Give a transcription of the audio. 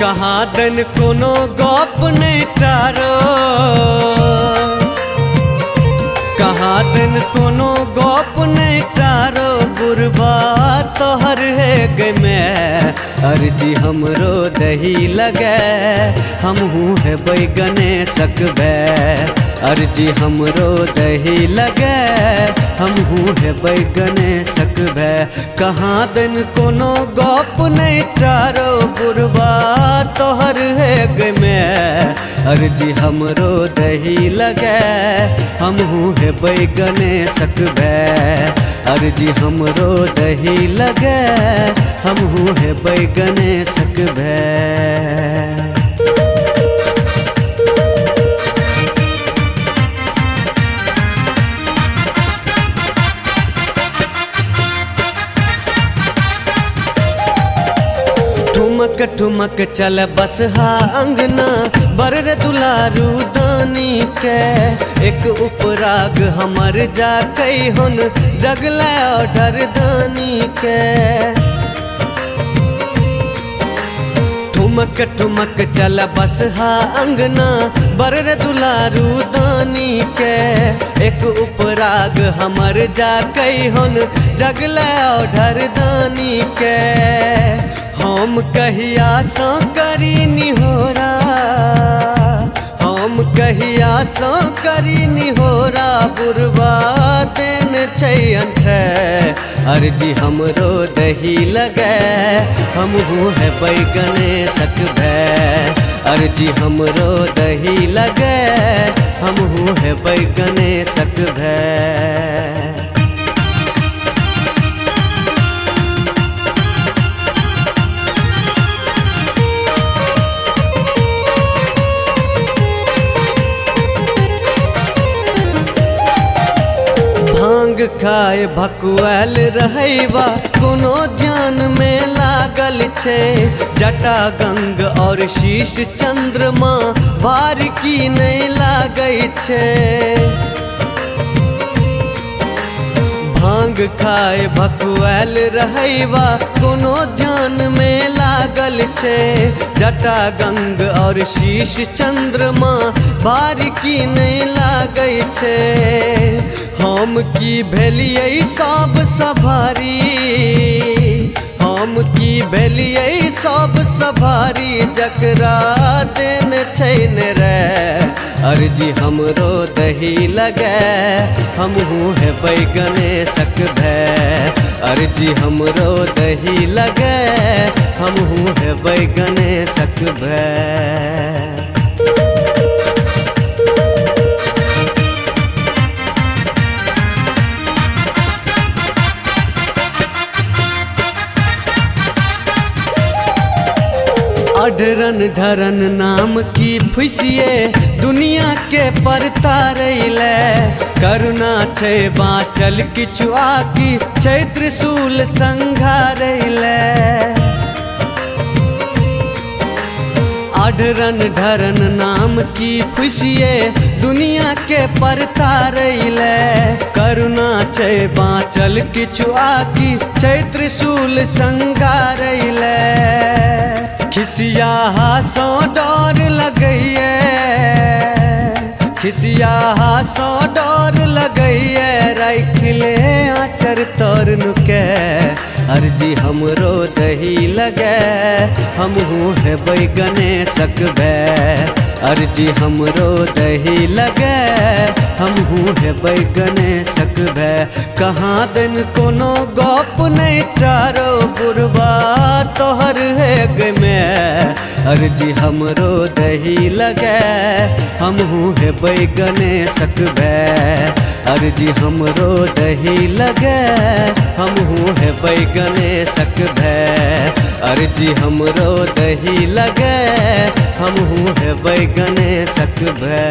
कहादन कोनो गप नहीं टारो, कहादन कोनो गप नहीं टारो। बुरबा तोहर है गे मैं अर्जी हमरो दही लगे, हमहूँ है बैगने सकबे। अर्जी हमरो दही लगे, हमहूँ है बैगने सकबे। कहादन कोनो गप नहीं टारो, बुरबा तोहर है गे मैं अर्जी हमरो दही लगे, हमहूँ है बैगने सकबे। अर्जी हमरो दही लगे, हमहूँ है बैगने सकबे। ठुमक ठुमक चल बस हा अंगना, बरर दुलारू दानी के एक उपराग हमर जा कई हुन जगला डर दानी के। ठुमक ठुमक चल बस हा अंगना, बरर दुलारू दानी के एक उपराग हमर जा कई हुन जगला डर दानी के। हम कहिया सो करी निहोरा, हम कहिया सो करी निहोरा। बुरबा देन चैन है अर्जी हमरो दही लगे, हमहूँ है बैगने सकबे। अर्जी हमरो दही लगे, हमहूँ है बैगने सकबे। खाए भकुआल रहैबा कोनो ध्यान में लागल छे, जटा गंग और शीश चंद्रमा बारिकी नहीं लागै छे। भांग खाए भकुआल रहैबा कोनो ध्यान में लागल छे, जटा गंग और शीश चंद्रमा बारिकी नहीं लागै छे। हम की भेलियै सब सवारी, हम की भेलियै सब सवारी। जकरा देन छैन रे अर्जी हमरो दही लगे, हमहूँ है बैगने सकबे। अर्जी हमरो दही लगे, हमहूँ है बैगने सकबे। अढ़रन ढरन नाम की फुसिये दुनिया के परतारैले, करुणा छे बाँचल किचुआ की छै त्रिशूल संघारैले। अढ़रन ढरन नाम की फुसिये दुनिया के परतारैले, करुणा छे बाँचल किचुआ की छै त्रिशूल संघारैले। खिसिया हासो डर लगैये, खिसिया हासो डर लगैये। राखिले आचर तोरन के अर्जी हमरो दही लगे, हमहूँ है बैगने सकबे। अर्जी हमरो दही लगे, हमहूँ है बैगने सकबे। कहादन कोनो गप नहीं टारो, बुरबा तोहर है गे मैं अर्जी हमरो दही लगे, हमहूँ है बैगने सकबे। अर्जी हमरो दही लगे, हमहूँ है बैगने सकबे। अर्जी हमरो दही लगे, हमहूँ है बैगने सकबे।